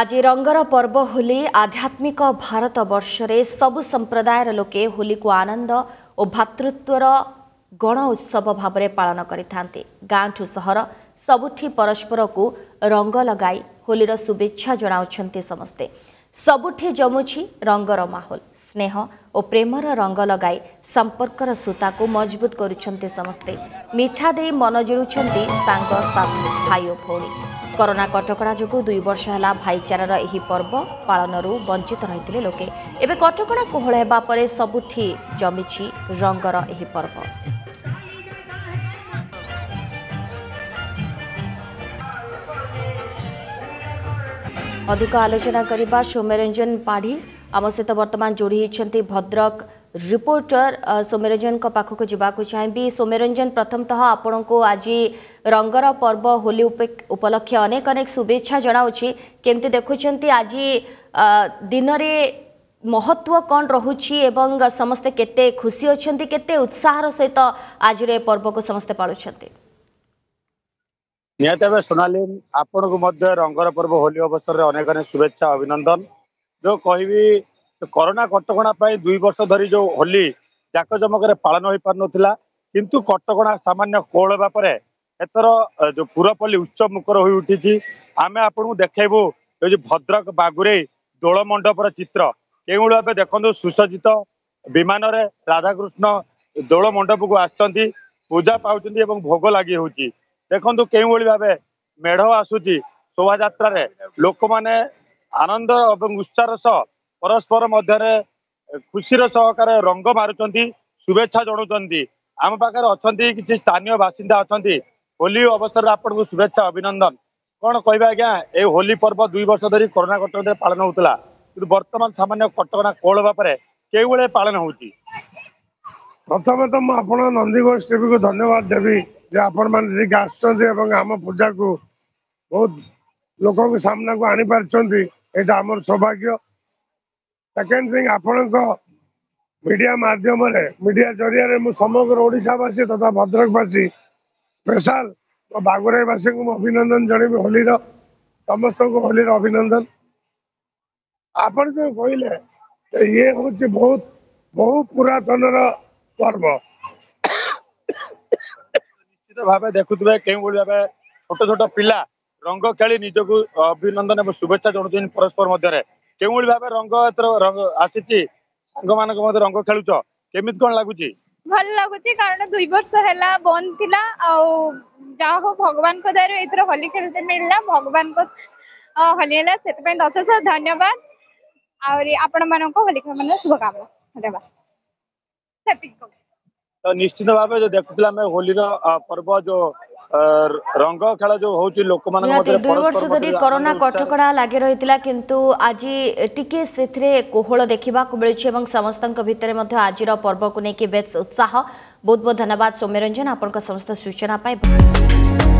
आज रंगर पर्व होली आध्यात्मिक भारत वर्षरे सबु संप्रदायर लोके होली को आनंद और भातृत्वर गण उत्सव भाव में पालन करिथांते। गांठु सहर सबुठी परस्पर को रंग लगाई होलीर शुभेच्छा जणाउछन्ते समस्ते। सबुठी जमुछि रंगर माहौल, स्नेह और प्रेमर रंग लगाई संपर्कर सूता को मजबूत करुछन्ते समस्ते। मिठा दे मन जोड़ुछन्ते सांग साथी भाई और भौणी। कोरोना कटकड़ा जो दुई वर्ष है भाईचारार यह पर्व पालन वंचित रही लोके एवं कटकड़ा कोहल होगापर सबुठी जमी रंगर यह पर्व। अधिक आलोचना करने सौम्यरंजन पाढ़ी आम सहित बर्तमान जोड़ी होती भद्रक रिपोर्टर सौम्यरंजन पाखक जावाक चाहिए। सौम्यरंजन प्रथमतः आपण को आज रंगर पर्व होली उपलक्षे अनेक अनेक शुभेच्छा जनाऊँगी। केमती देखुंट आज दिन में महत्व कौन रोचे एवं समस्ते केते खुशी अच्छा केते उत्साह सहित आज पर्व को समस्ते पालुंट निहत सोनाली आपण को रंगर पर्व होली अवसर में अनेक अनेक शुभेच्छा अभिनंदन। जो कहबी कोरोना कटकणा दुई वर्ष धरी जो होली जाकजमक पालन हो पार ना किंतु कटकणा सामान्य कोहल होगापर एथर जो पूरपल्ली उच्च मुखर हो उठी। आम आपको देखबू जो भद्रक बागुरे दोल मंडपर चित्र केवल भाव देखु सुसज्जित विमान राधाकृष्ण दोल मंडप को आसुच्च पूजा पाँच भोग लगी हो देखु केवल भाव मेढ़ आसूची शोभा यात्रा लोक मैंने आनंद और उत्साह सह परस्पर मध्य खुशीर सहकार रंग मारुंच शुभेच्छा जनाऊँ। आम पाखे अच्छा किसी स्थानीय बासिंदा अच्छा होली अवसर आपन को शुभेच्छा अभिनंदन। कौन कह आज्ञा ये होली पर्व दुई वर्ष धरी कोरोना कटक पालन होता कि बर्तमान सामान्य कटकणा कोल होगापर के पालन हो। प्रथम तो मुझे नंदीघोष टीवी को धन्यवाद देवी जे आपण मैंने आम आम पूजा को बहुत लोक सामना को आनी पार्टी यहाँ आम सौभाग्य। सेकेंड थिंग आपण को मीडिया माध्यम मीडिया जरिया मु समग्र ओडावासी तथा भद्रकवासी स्पेशल तो बागुराईवासी को अभिनंदन जनइबी होली समस्त को होली अभिनंदन। आपण जो कहले ये हूँ बहुत बहु पुरातन पर्व निश्चित भाव देखुए के भाव छोट छोट पिला रंग खेली निजको अभिनंदन और शुभेच्छा जनाऊँ परस्पर मध्य केवल भाव रंग रंग आसी सांग मान रंग खेलुच केमित कौन लगुच भल लगुच कारण दुई वर्ष है बंद थी जा भगवान को दयार एथर होली खेलते मिलला भगवान को होली है से अशेष धन्यवाद। आपण मान होली खेल शुभकामना धन्यवाद। निश्चित भाव जो देखुला होली पर्व जो रंग खेल जो होची लोक मान दुई वर्ष धरी कोरोना कटकणा लगे रही है किंतु आज टिके सेथरे कोहल देखा मिलूँ और समस्त भितर आज पर्व को लेकिन बेस उत्साह। बहुत बहुत धन्यवाद सौम्यरंजन आपन समस्त सूचना।